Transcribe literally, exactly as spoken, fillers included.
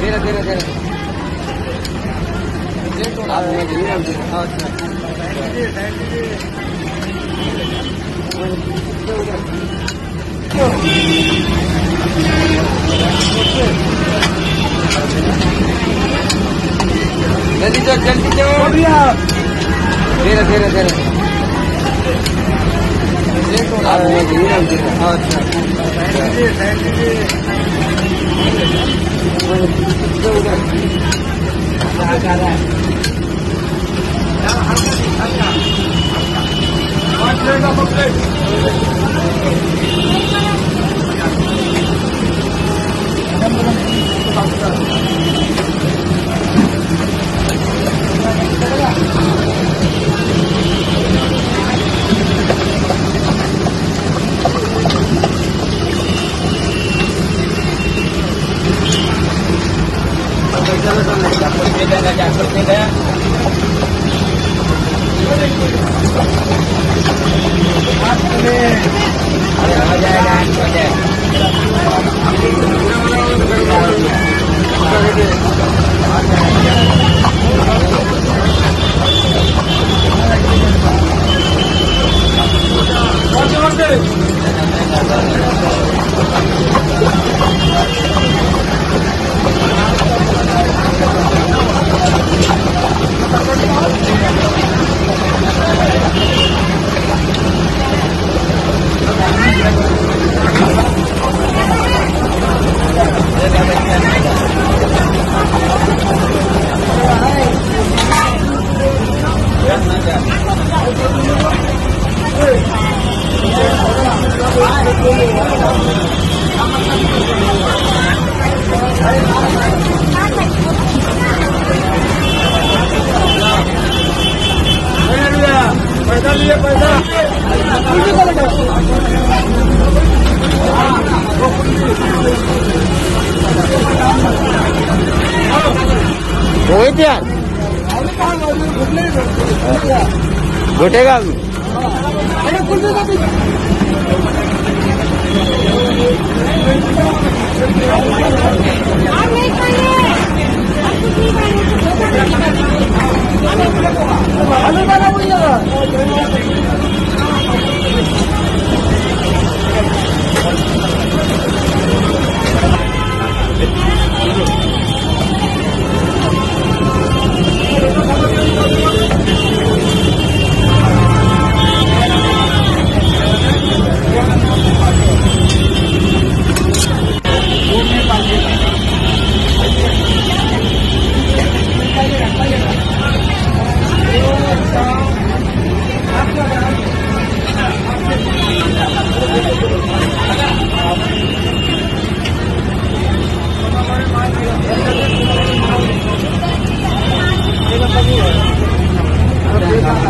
धीरे धीरे धीरे जल्दी जाओ जल्दी जाओ धीरे धीरे धीरे आप में भी नाम देता है अच्छा जी घुटेगा